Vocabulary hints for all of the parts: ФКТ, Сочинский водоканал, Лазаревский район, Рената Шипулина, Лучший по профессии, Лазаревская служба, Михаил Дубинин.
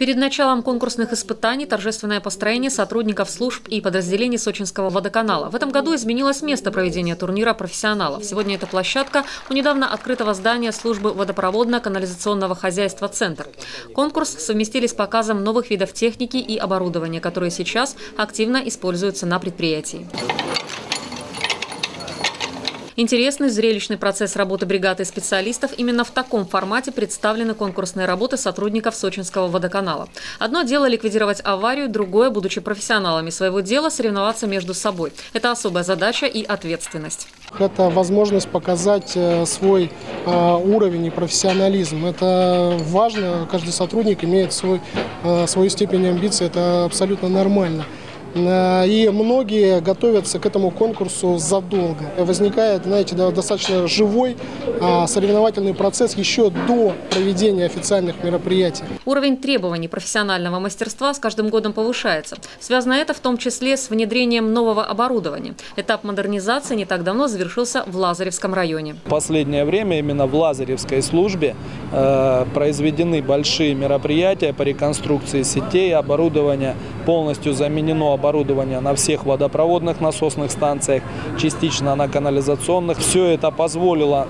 Перед началом конкурсных испытаний торжественное построение сотрудников служб и подразделений Сочинского водоканала. В этом году изменилось место проведения турнира профессионалов. Сегодня это площадка у недавно открытого здания службы водопроводно-канализационного хозяйства «Центр». Конкурс совместили с показом новых видов техники и оборудования, которые сейчас активно используются на предприятии. Интересный, зрелищный процесс работы бригады специалистов. Именно в таком формате представлены конкурсные работы сотрудников Сочинского водоканала. Одно дело ликвидировать аварию, другое, будучи профессионалами своего дела, соревноваться между собой. Это особая задача и ответственность. Это возможность показать свой уровень и профессионализм. Это важно, каждый сотрудник имеет свою степень амбиций, это абсолютно нормально. И многие готовятся к этому конкурсу задолго. Возникает, знаете, достаточно живой соревновательный процесс еще до проведения официальных мероприятий. Уровень требований профессионального мастерства с каждым годом повышается. Связано это в том числе с внедрением нового оборудования. Этап модернизации не так давно завершился в Лазаревском районе. В последнее время именно в Лазаревской службе произведены большие мероприятия по реконструкции сетей, оборудования, полностью заменено оборудование на всех водопроводных насосных станциях, частично на канализационных. Все это позволило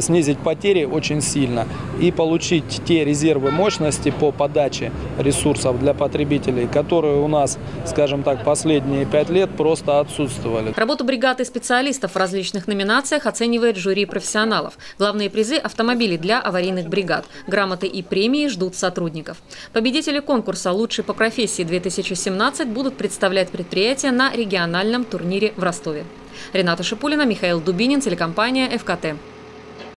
снизить потери очень сильно и получить те резервы мощности по подаче ресурсов для потребителей, которые у нас, скажем так, последние 5 лет просто отсутствовали. Работу бригады специалистов в различных номинациях оценивает жюри профессионалов. Главные призы – автомобили для аварийных бригад. Грамоты и премии ждут сотрудников. Победители конкурса «Лучшие по профессии 2017» будут представлять предприятия на региональном турнире в Ростове. Рената Шипулина, Михаил Дубинин, телекомпания ФКТ.